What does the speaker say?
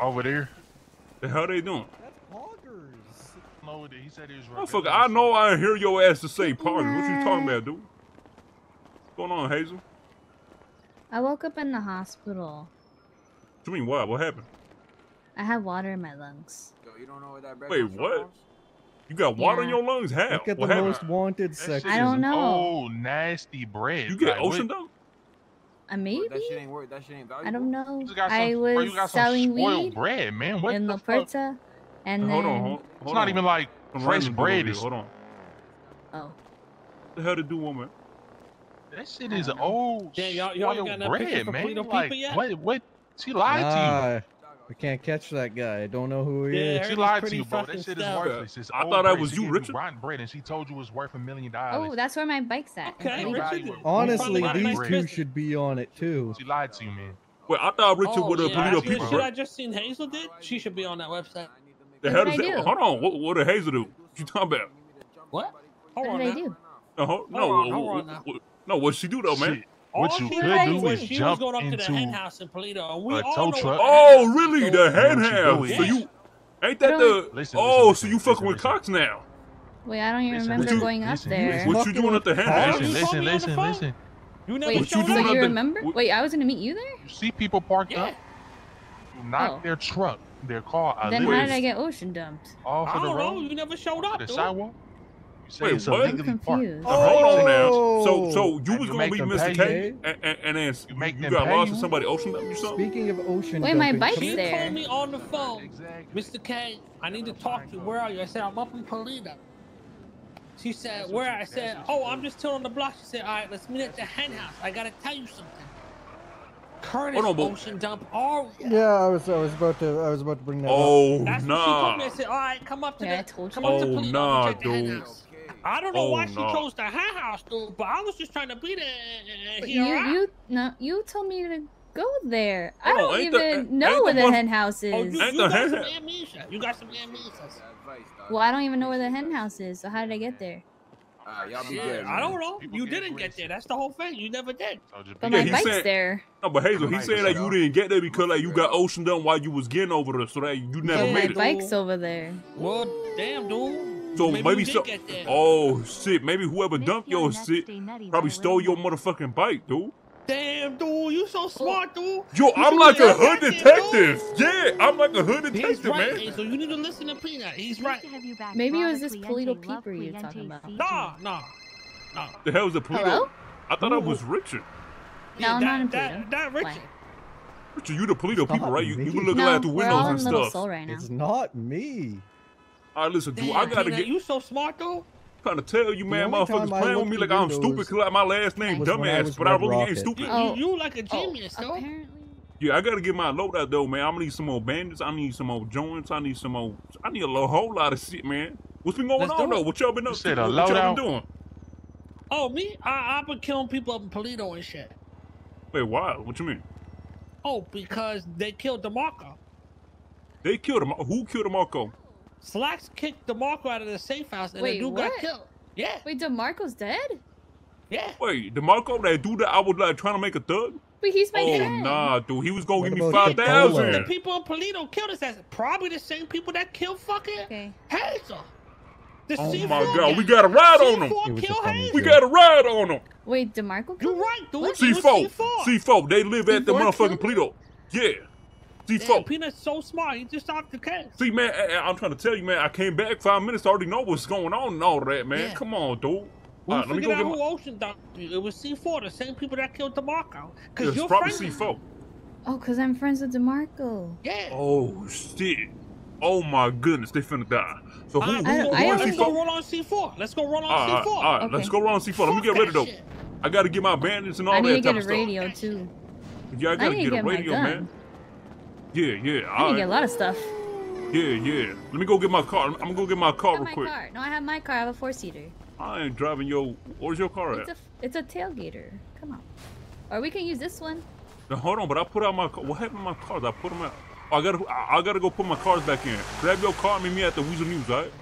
Over there. The hell they doing? That's poggers. No, he said he was right. Motherfucker, I know I hear your ass to say poggers. What you talking about, dude? What's going on, Hazel? I woke up in the hospital. What do you mean, why? What happened? I have water in my lungs. Yo, you don't know what that breath is. Wait, what? You got water in your lungs? How? Look at the most wanted section. I don't know. Oh, nasty bread. You get oceaned up? Maybe. That shit ain't work. That shit ain't valuable. I don't know. I was selling weed bread, man. What in La Puerta. And then... Hold on. It's not even like fresh bread. Hold on. Oh. What the hell to do, woman? That shit is old. Damn, y'all got enough bread, man. Like, what? She lied to you. We can't catch that guy. I don't know who he is. She lied to you, bro. That shit is worthless. It's I thought that was you, Richard. Rotten bread, and she told you it was worth $1 million. Oh, that's where my bike's at. Okay, Richard. Honestly, these two should be on it too. She lied to you, man. Well, I thought Richard would have believed people. Should I just seen Hazel did? She should be on that website. The hell is that? Hold on. What did Hazel do? What you talking about? What? What did I do? No, what she do though, man? What you could do is jump into a tow truck. Oh, really? The hen house? So you ain't that the? Oh, so you fucking with Cox now? Wait, I don't even remember going up there. What you doing at the hen house? Listen. You never showed up. You remember? Wait, I was gonna meet you there. You see people parked up, you knock their truck, their car. Then how did I get ocean dumped? I don't know. You never showed up. The sidewalk. Wait, what? I'm confused. Hold on now. So you was gonna meet Mr. K, and then you got lost to somebody ocean dumping you something? Speaking of ocean dumping. Wait, my bike's there. You called me on the phone. Exactly. Mr. K, I need to talk to you. Where are you? I said, I'm up in Polina. She said, where? I said, oh, I'm just still on the block. She said, all right, let's meet at the hen house. I gotta tell you something. Curtis ocean dump. Oh, yeah, I was about to bring that up. That's what she told me. I said, all right, come up to Polina. Oh, nah, dude. I don't know why she chose the high house, dude, but I was just trying to be there. You told me to go there. I don't even know where the hen house is. Oh, you got some amnesia. Well, I don't even know where the hen house is, so how did I get there? Y'all be good, I don't know. You didn't get there. That's the whole thing. You never did. But my bike's there. No, but Hazel, he said that you didn't get there because like you got oceaned up while you was getting over there, so that you never made it. My bike's over there. Well, damn, dude. So maybe so. Oh shit! Maybe whoever dumped your shit probably stole your motherfucking bike, dude. Damn, dude, you so smart, dude. Yo, I'm like a hood detective. Yeah, I'm like a hood detective, man. So you need to listen to Peanut. He's right. Maybe it was this Polito peeper you were talking about. Nah. The hell was the Polito? Hello? I thought I was Richard. No, not Polito. That Richard. Richard, you the Polito peeper, right? You were looking out the windows and stuff. It's not me. All right, listen, dude, I gotta get... You so smart, though? I'm trying to tell you, man, motherfuckers playing with me like I'm stupid because like my last name dumbass, but I really ain't stupid. You like a genius, though. Apparently. Yeah, I gotta get my load out, though, man. I'm gonna need some more bandits. I need some more joints. I need a whole lot of shit, man. What's been going on, though? What y'all been up to? What y'all been doing? Oh, me? I've been killing people up in Polito and shit. Wait, why? What you mean? Oh, because they killed DeMarco. They killed him? Who killed DeMarco? Slacks kicked DeMarco out of the safe house and the dude got killed. Yeah. Wait, DeMarco's dead? Yeah. Wait, DeMarco, that dude that I was like trying to make a thug? But he's my dad. Oh, nah, dude. He was going to give me 5,000. The people in Polito killed us. That's probably the same people that killed fucking Hazel. Oh my god, we got a ride on him. We got a ride on him. Wait, DeMarco? You're right, dude. C4. They live at the motherfucking Polito. Yeah. Yeah, Peanut's so smart, he just stopped the case. See, man, I'm trying to tell you, man, I came back 5 minutes, I already know what's going on and all that, man. Yeah. Come on, dude. We figured out who ocean dumped you. It was C4, the same people that killed DeMarco. Because you're probably C4. Oh, because I'm friends with DeMarco. Yeah. Oh, shit. Oh, my goodness, they finna die. So let's go roll on C4. Let's go roll on C4. All right, let's go roll on C4. Let me get ready, though. I got to get my bandits and all that type of stuff. I need to get a radio, too. Yeah, I got to get a radio, man. Yeah. I need to get a lot of stuff. Yeah. Let me go get my car. I'm gonna go get my car real quick. No, I have my car. I have a 4-seater. I ain't driving your... Where's your car at? It's a tailgater. Come on. Or we can use this one. Now, hold on, but I put out my car. What happened to my cars? I put them out. I gotta go put my cars back in. Grab your car and meet me at the Weasel News, all right?